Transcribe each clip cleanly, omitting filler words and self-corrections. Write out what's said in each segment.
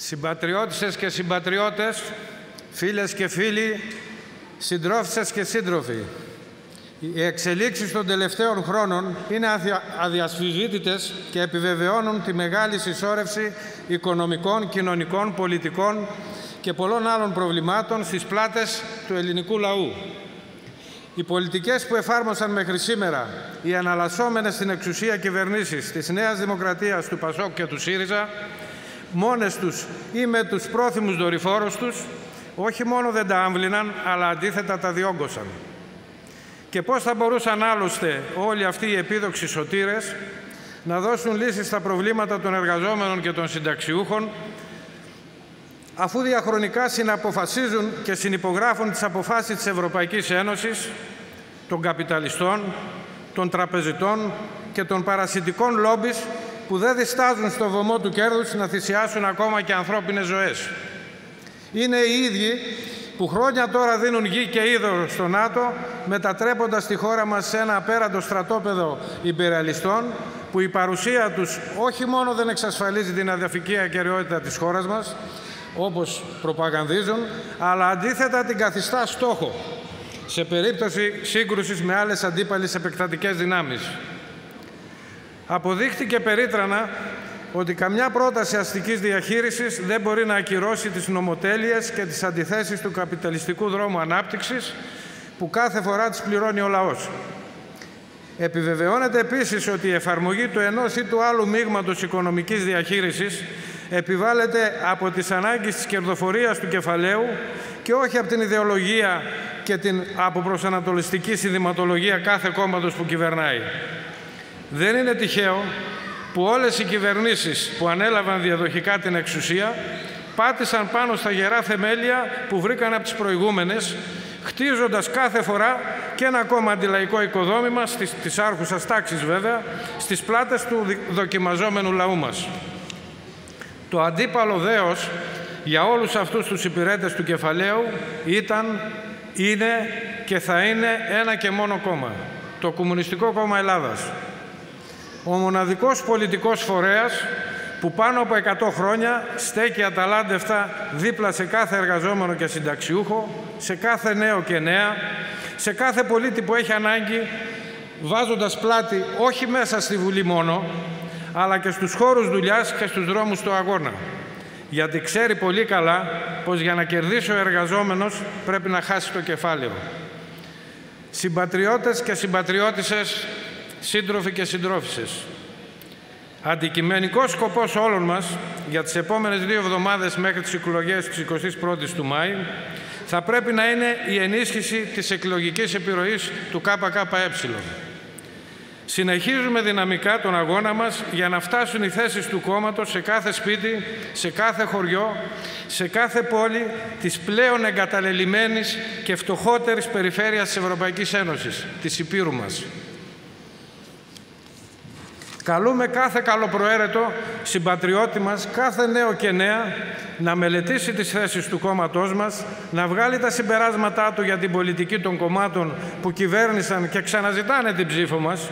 Συμπατριώτισσες και συμπατριώτες, φίλες και φίλοι, συντρόφισσες και σύντροφοι, οι εξελίξεις των τελευταίων χρόνων είναι αδιασφυζήτητες και επιβεβαιώνουν τη μεγάλη συσσόρευση οικονομικών, κοινωνικών, πολιτικών και πολλών άλλων προβλημάτων στις πλάτες του ελληνικού λαού. Οι πολιτικές που εφάρμοσαν μέχρι σήμερα οι αναλασσόμενες στην εξουσία κυβερνήσεις της Νέας Δημοκρατίας, του ΠΑΣΟΚ και του ΣΥΡΙΖΑ, μόνες τους ή με τους πρόθυμους δορυφόρους τους, όχι μόνο δεν τα άμβληναν, αλλά αντίθετα τα διόγκωσαν. Και πώς θα μπορούσαν άλλωστε όλοι αυτοί οι επίδοξοι σωτήρες να δώσουν λύσεις στα προβλήματα των εργαζόμενων και των συνταξιούχων, αφού διαχρονικά συναποφασίζουν και συνυπογράφουν τις αποφάσεις της Ευρωπαϊκής Ένωσης, των καπιταλιστών, των τραπεζιτών και των παρασιτικών λόμπις που δεν διστάζουν στο βωμό του κέρδους να θυσιάσουν ακόμα και ανθρώπινες ζωές. Είναι οι ίδιοι που χρόνια τώρα δίνουν γη και είδωρο στο ΝΑΤΟ, μετατρέποντας τη χώρα μας σε ένα απέραντο στρατόπεδο υπεραλιστών, που η παρουσία τους όχι μόνο δεν εξασφαλίζει την εδαφική ακεραιότητα της χώρας μας, όπως προπαγανδίζουν, αλλά αντίθετα την καθιστά στόχο σε περίπτωση σύγκρουσης με άλλες αντίπαλες επεκτατικές δυνάμεις. Αποδείχτηκε περίτρανα ότι καμιά πρόταση αστικής διαχείρισης δεν μπορεί να ακυρώσει τις νομοτέλειες και τις αντιθέσεις του καπιταλιστικού δρόμου ανάπτυξης που κάθε φορά τις πληρώνει ο λαός. Επιβεβαιώνεται επίσης ότι η εφαρμογή του ενός ή του άλλου μείγματος οικονομικής διαχείρισης επιβάλλεται από τις ανάγκες της κερδοφορίας του κεφαλαίου και όχι από την ιδεολογία και την αποπροσανατολιστική συνδυματολογία κάθε κόμματος που κυβερνάει. Δεν είναι τυχαίο που όλες οι κυβερνήσεις που ανέλαβαν διαδοχικά την εξουσία πάτησαν πάνω στα γερά θεμέλια που βρήκαν από τις προηγούμενες, χτίζοντας κάθε φορά και ένα ακόμα αντιλαϊκό οικοδόμημα, της άρχουσας τάξης βέβαια, στις πλάτες του δοκιμαζόμενου λαού μας. Το αντίπαλο δέος για όλους αυτούς τους υπηρέτες του κεφαλαίου ήταν, είναι και θα είναι ένα και μόνο κόμμα, το Κομμουνιστικό Κόμμα Ελλάδας. Ο μοναδικός πολιτικός φορέας που πάνω από 100 χρόνια στέκει αταλάντευτα δίπλα σε κάθε εργαζόμενο και συνταξιούχο, σε κάθε νέο και νέα, σε κάθε πολίτη που έχει ανάγκη, βάζοντας πλάτη όχι μέσα στη Βουλή μόνο, αλλά και στους χώρους δουλειάς και στους δρόμους του αγώνα. Γιατί ξέρει πολύ καλά πως για να κερδίσει ο εργαζόμενος πρέπει να χάσει το κεφάλαιο. Συμπατριώτες και συμπατριώτισσες, σύντροφοι και συντρόφισσες, αντικειμενικός σκοπός όλων μας για τις επόμενες 2 εβδομάδες μέχρι τις εκλογές της 21ης του Μάη θα πρέπει να είναι η ενίσχυση της εκλογικής επιρροής του ΚΚΕ. Συνεχίζουμε δυναμικά τον αγώνα μας για να φτάσουν οι θέσεις του κόμματος σε κάθε σπίτι, σε κάθε χωριό, σε κάθε πόλη της πλέον εγκαταλελειμμένης και φτωχότερης περιφέρειας της Ευρωπαϊκής Ένωσης, της Υπήρου μας. Καλούμε κάθε καλοπροαίρετο συμπατριώτη μας, κάθε νέο και νέα, να μελετήσει τις θέσεις του κόμματός μας, να βγάλει τα συμπεράσματά του για την πολιτική των κομμάτων που κυβέρνησαν και ξαναζητάνε την ψήφο μας,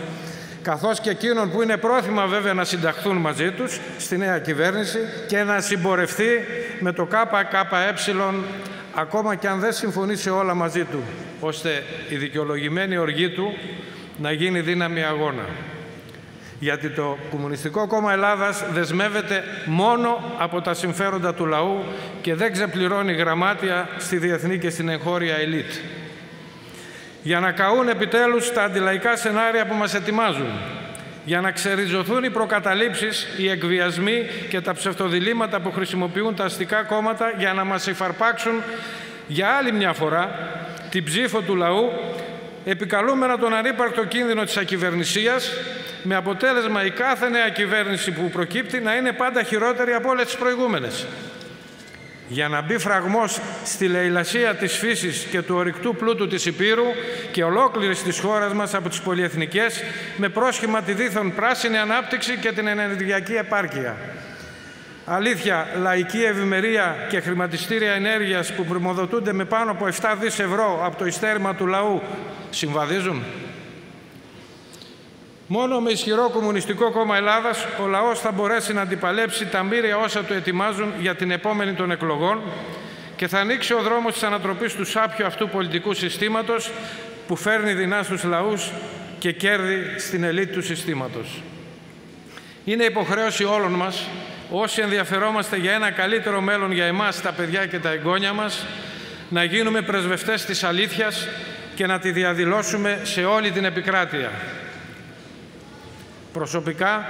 καθώς και εκείνων που είναι πρόθυμα βέβαια να συνταχθούν μαζί τους στη νέα κυβέρνηση και να συμπορευτεί με το ΚΚΕ, ακόμα και αν δεν συμφωνεί σε όλα μαζί του, ώστε η δικαιολογημένη οργή του να γίνει δύναμη αγώνα. Γιατί το Κομμουνιστικό Κόμμα Ελλάδας δεσμεύεται μόνο από τα συμφέροντα του λαού και δεν ξεπληρώνει γραμμάτια στη διεθνή και στην εγχώρια ελίτ. Για να καούν επιτέλους τα αντιλαϊκά σενάρια που μας ετοιμάζουν, για να ξεριζωθούν οι προκαταλήψεις, οι εκβιασμοί και τα ψευτοδιλήμματα που χρησιμοποιούν τα αστικά κόμματα για να μας υφαρπάξουν για άλλη μια φορά την ψήφο του λαού, επικαλούμενα τον ανύπαρκτο κίνδυνο της ακυβερνησίας, με αποτέλεσμα η κάθε νέα κυβέρνηση που προκύπτει να είναι πάντα χειρότερη από όλες τις προηγούμενες. Για να μπει φραγμός στη λαιλασία της φύσης και του ορυκτού πλούτου της Υπήρου και ολόκληρης της χώρας μας από τις πολυεθνικές, με πρόσχημα τη δίθεν πράσινη ανάπτυξη και την ενεργειακή επάρκεια. Αλήθεια, λαϊκή ευημερία και χρηματιστήρια ενέργειας που πρημοδοτούνται με πάνω από 7 δις ευρώ από το ειστέρημα του λαού συμβαδίζουν. Μόνο με ισχυρό Κομμουνιστικό Κόμμα Ελλάδας ο λαός θα μπορέσει να αντιπαλέψει τα μοίρια όσα του ετοιμάζουν για την επόμενη των εκλογών και θα ανοίξει ο δρόμος της ανατροπής του σάπιου αυτού πολιτικού συστήματος που φέρνει δεινά στους λαούς και κέρδη στην ελίτ του συστήματος. Είναι υποχρέωση όλων μας, όσοι ενδιαφερόμαστε για ένα καλύτερο μέλλον για εμάς, τα παιδιά και τα εγγόνια μας, να γίνουμε πρεσβευτές της αλήθειας και να τη διαδηλώσουμε σε όλη την επικράτεια. Προσωπικά,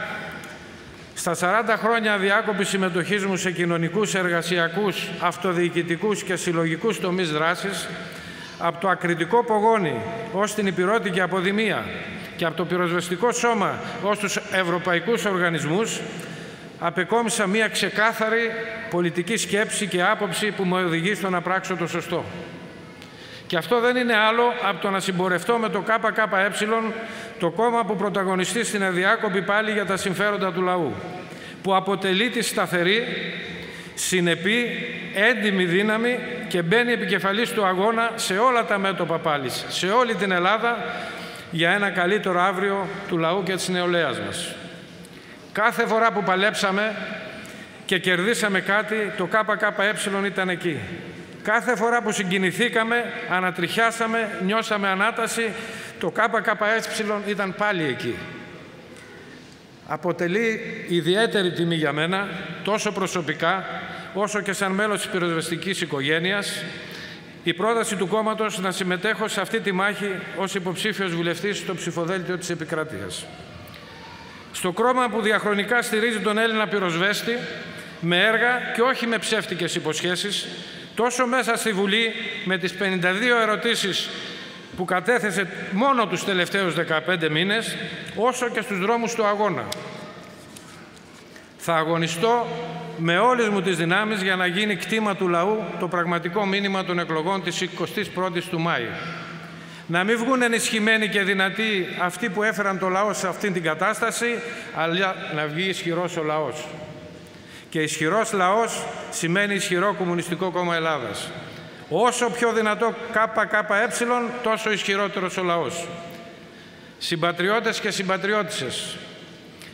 στα 40 χρόνια αδιάκοπης συμμετοχής μου σε κοινωνικούς, εργασιακούς, αυτοδιοικητικούς και συλλογικούς τομείς δράσης, από το ακριτικό πογόνι ως την υπηρώτικη αποδημία και από το πυροσβεστικό σώμα ως τους ευρωπαϊκούς οργανισμούς, απεκόμισα μία ξεκάθαρη πολιτική σκέψη και άποψη που με οδηγεί στο να πράξω το σωστό. Και αυτό δεν είναι άλλο από το να συμπορευτώ με το ΚΚΕ, το κόμμα που πρωταγωνιστεί στην αδιάκοπη πάλι για τα συμφέροντα του λαού, που αποτελεί τη σταθερή, συνεπή, έντιμη δύναμη και μπαίνει επικεφαλής του αγώνα σε όλα τα μέτωπα πάλης, σε όλη την Ελλάδα, για ένα καλύτερο αύριο του λαού και της νεολαίας μας. Κάθε φορά που παλέψαμε και κερδίσαμε κάτι, το ΚΚΕ ήταν εκεί. Κάθε φορά που συγκινηθήκαμε, ανατριχιάσαμε, νιώσαμε ανάταση, το ΚΚΕ ήταν πάλι εκεί. Αποτελεί ιδιαίτερη τιμή για μένα, τόσο προσωπικά, όσο και σαν μέλος της πυροσβεστικής οικογένειας, η πρόταση του κόμματος να συμμετέχω σε αυτή τη μάχη ως υποψήφιος βουλευτής στο ψηφοδέλτιο της επικράτειας. Στο κόμμα που διαχρονικά στηρίζει τον Έλληνα πυροσβέστη, με έργα και όχι με ψεύτικες υποσχέσεις, τόσο μέσα στη Βουλή με τις 52 ερωτήσεις που κατέθεσε μόνο τους τελευταίους 15 μήνες, όσο και στους δρόμους του αγώνα. Θα αγωνιστώ με όλες μου τις δυνάμεις για να γίνει κτήμα του λαού το πραγματικό μήνυμα των εκλογών της 21ης του Μάη. Να μην βγουν ενισχυμένοι και δυνατοί αυτοί που έφεραν το λαό σε αυτήν την κατάσταση, αλλά να βγει ισχυρός ο λαός. Και ισχυρός λαός σημαίνει ισχυρό Κομμουνιστικό Κόμμα Ελλάδας. Όσο πιο δυνατό ΚΚΕ, τόσο ισχυρότερος ο λαός. Συμπατριώτες και συμπατριώτισσες,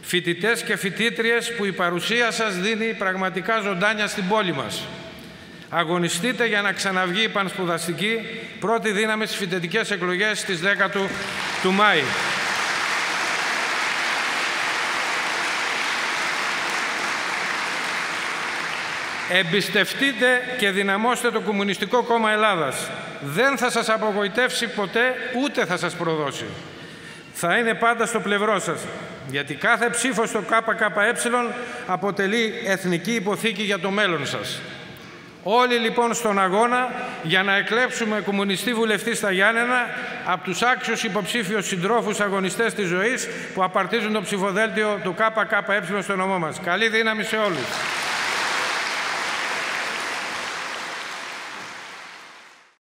φοιτητές και φοιτήτριες που η παρουσία σας δίνει πραγματικά ζωντάνια στην πόλη μας. Αγωνιστείτε για να ξαναβγεί η πανσπουδαστική πρώτη δύναμη στις φοιτητικές εκλογές στις 10 του Μάη. Εμπιστευτείτε και δυναμώστε το Κομμουνιστικό Κόμμα Ελλάδας. Δεν θα σας απογοητεύσει ποτέ, ούτε θα σας προδώσει. Θα είναι πάντα στο πλευρό σας, γιατί κάθε ψήφος στο ΚΚΕ αποτελεί εθνική υποθήκη για το μέλλον σας. Όλοι λοιπόν στον αγώνα για να εκλέψουμε κομμουνιστή βουλευτή στα Γιάννενα από τους άξιους υποψήφιους συντρόφους αγωνιστές της ζωής που απαρτίζουν το ψηφοδέλτιο του ΚΚΕ στο νομό μας. Καλή δύναμη σε όλους.